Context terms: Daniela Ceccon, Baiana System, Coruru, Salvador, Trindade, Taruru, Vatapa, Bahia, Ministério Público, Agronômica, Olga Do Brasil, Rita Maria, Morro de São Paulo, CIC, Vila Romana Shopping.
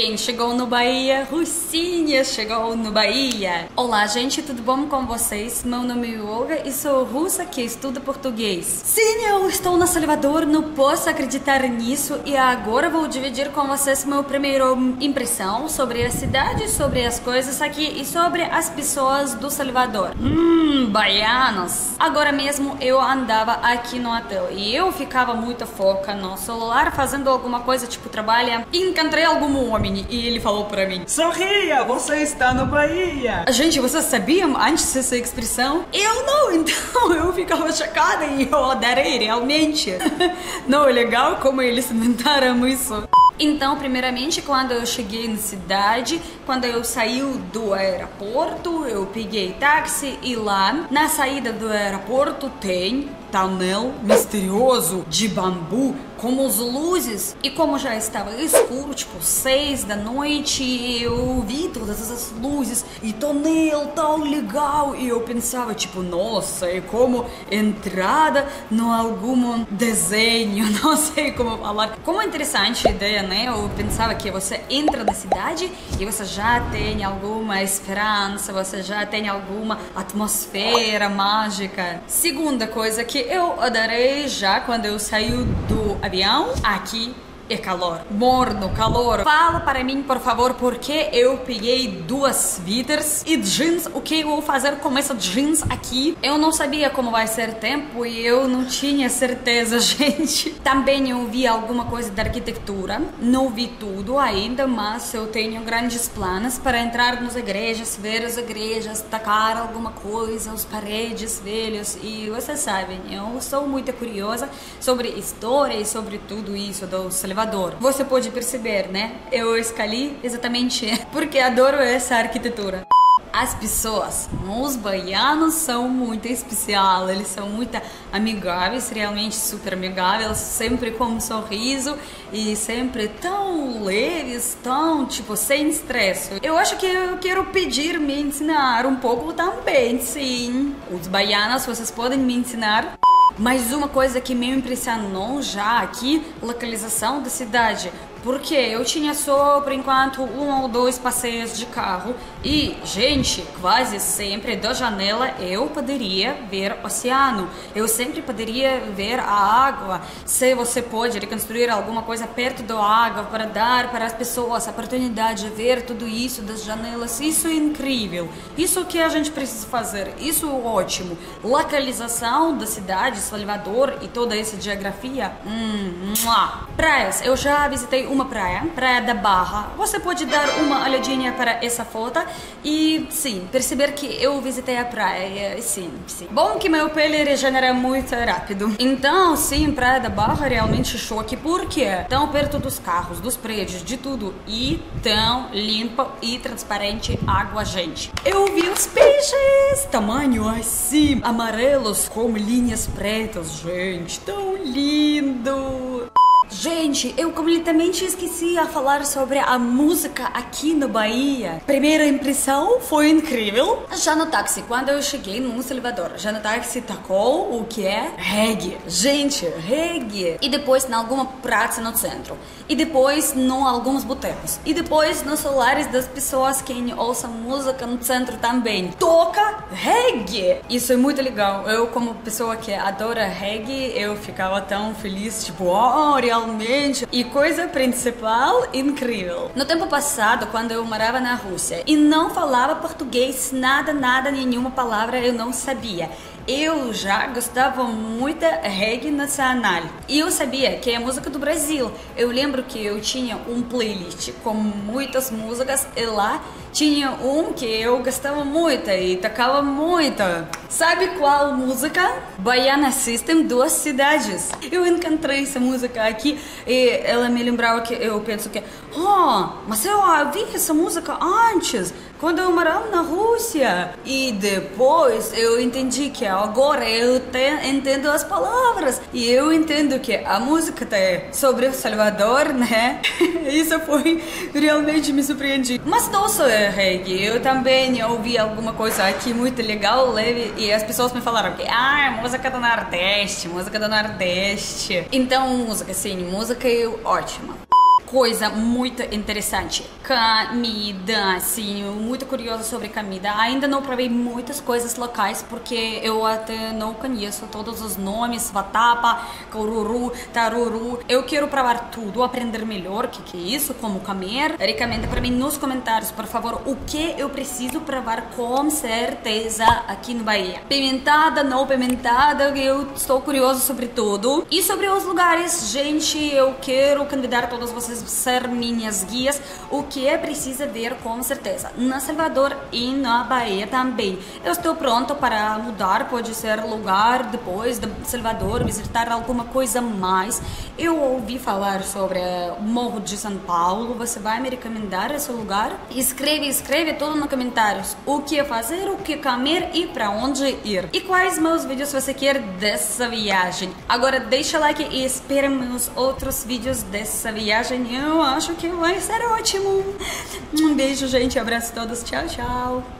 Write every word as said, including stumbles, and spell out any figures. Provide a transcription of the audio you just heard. Quem chegou no Bahia, Russinha chegou no Bahia! Olá gente, tudo bom com vocês? Meu nome é Olga e sou russa que estuda português. Sim, eu estou na Salvador, não posso acreditar nisso e agora vou dividir com vocês meu primeiro impressão sobre a cidade, sobre as coisas aqui e sobre as pessoas do Salvador. Hum, baianos! Agora mesmo eu andava aqui no hotel e eu ficava muito foca no celular fazendo alguma coisa tipo trabalho e encontrei algum homem. E ele falou pra mim: sorria, você está no Bahia. Gente, vocês sabiam antes dessa expressão? Eu não, então eu ficava chocada e eu adorei realmente. Não é legal como eles inventaram isso? Então, primeiramente, quando eu cheguei na cidade, quando eu saí do aeroporto, eu peguei táxi e lá, na saída do aeroporto, tem túnel misterioso de bambu com as luzes. E como já estava escuro, tipo seis da noite, eu vi todas essas luzes e túnel tão legal. E eu pensava, tipo, nossa, é como entrada no algum desenho, não sei como falar. Como interessante a ideia, né? Eu pensava que você entra na cidade e você já tem alguma esperança, você já tem alguma atmosfera mágica. Segunda coisa que eu adorei já quando eu saí do avião, aqui é calor, morno, calor. Fala para mim, por favor, porque eu peguei duas sweaters e jeans. O que eu vou fazer com essa jeans aqui? Eu não sabia como vai ser tempo e eu não tinha certeza, gente. Também eu vi alguma coisa da arquitetura. Não vi tudo ainda, mas eu tenho grandes planos para entrar nas igrejas, ver as igrejas, tacar alguma coisa, as paredes velhas. E vocês sabem, eu sou muito curiosa sobre história e sobre tudo isso do Salvador. Você pode perceber, né? Eu escolhi exatamente porque adoro essa arquitetura. As pessoas, os baianos são muito especiais, eles são muito amigáveis, realmente super amigáveis, sempre com um sorriso e sempre tão leves, tão tipo sem estresse. Eu acho que eu quero pedir me ensinar um pouco também, sim. Os baianos, vocês podem me ensinar? Mas uma coisa que me impressionou já aqui, localização da cidade. Porque eu tinha só, por enquanto, um ou dois passeios de carro. E, gente, quase sempre da janela eu poderia ver o oceano. Eu sempre poderia ver a água. Se você pode reconstruir alguma coisa perto da água para dar para as pessoas a oportunidade de ver tudo isso das janelas, isso é incrível. Isso que a gente precisa fazer. Isso é ótimo. Localização da cidade, Salvador e toda essa geografia. Hum, praias. Eu já visitei uma praia, praia da Barra. Você pode dar uma olhadinha para essa foto e sim, perceber que eu visitei a praia, sim, sim. Bom que meu pele regenera muito rápido. Então, sim, praia da Barra realmente choque, porque tão perto dos carros, dos prédios, de tudo e tão limpa e transparente água, gente. Eu vi os peixes, tamanho assim, amarelos com linhas pretas, gente, tão lindo. Gente, eu completamente esqueci a falar sobre a música aqui no Bahia. Primeira impressão foi incrível. Já no táxi, quando eu cheguei no Salvador, já no táxi tocou o que é? Reggae. Gente, reggae. E depois na alguma praça no centro. E depois em alguns botecos. E depois nos celulares das pessoas que ouçam música no centro também. Toca reggae. Isso é muito legal. Eu como pessoa que adora reggae, eu ficava tão feliz, tipo, oh, realmente. E coisa principal, incrível. No tempo passado, quando eu morava na Rússia e não falava português, nada, nada, nenhuma palavra eu não sabia. Eu já gostava muito de reggae nacional. E eu sabia que é a música do Brasil. Eu lembro que eu tinha um playlist com muitas músicas e lá tinha um que eu gostava muito e tocava muito. Sabe qual música? Baiana System, Duas Cidades. Eu encontrei essa música aqui e ela me lembrava que eu penso que oh, mas eu ouvi essa música antes, quando eu morava na Rússia. E depois eu entendi que agora eu te, entendo as palavras. E eu entendo que a música é sobre o Salvador, né? Isso foi realmente me surpreendi. Mas não só é reggae. Eu também ouvi alguma coisa aqui muito legal, leve. E as pessoas me falaram que ah, música do Nordeste, música do Nordeste. Então música, sim, música é ótima. coisa muito interessante. Comida, assim, muito curiosa sobre comida. Ainda não provei muitas coisas locais, porque eu até não conheço todos os nomes. Vatapa, Coruru, Taruru. Eu quero provar tudo, aprender melhor o que, que é isso, como comer. Recomenda para mim nos comentários, por favor, o que eu preciso provar com certeza aqui no Bahia. Pimentada, não pimentada, eu estou curioso sobre tudo. E sobre os lugares, gente, eu quero convidar todos vocês a ser minhas guias, o que é precisa ver com certeza, na Salvador e na Bahia também. Eu estou pronto para mudar, pode ser lugar depois de Salvador, visitar alguma coisa mais. Eu ouvi falar sobre Morro de São Paulo, você vai me recomendar esse lugar? Escreve, escreve tudo nos comentários, o que fazer, o que comer e para onde ir. E quais meus vídeos você quer dessa viagem? Agora deixa like e espera meus outros vídeos dessa viagem, eu acho que vai ser ótimo. Um beijo, gente, abraço a todos, tchau, tchau.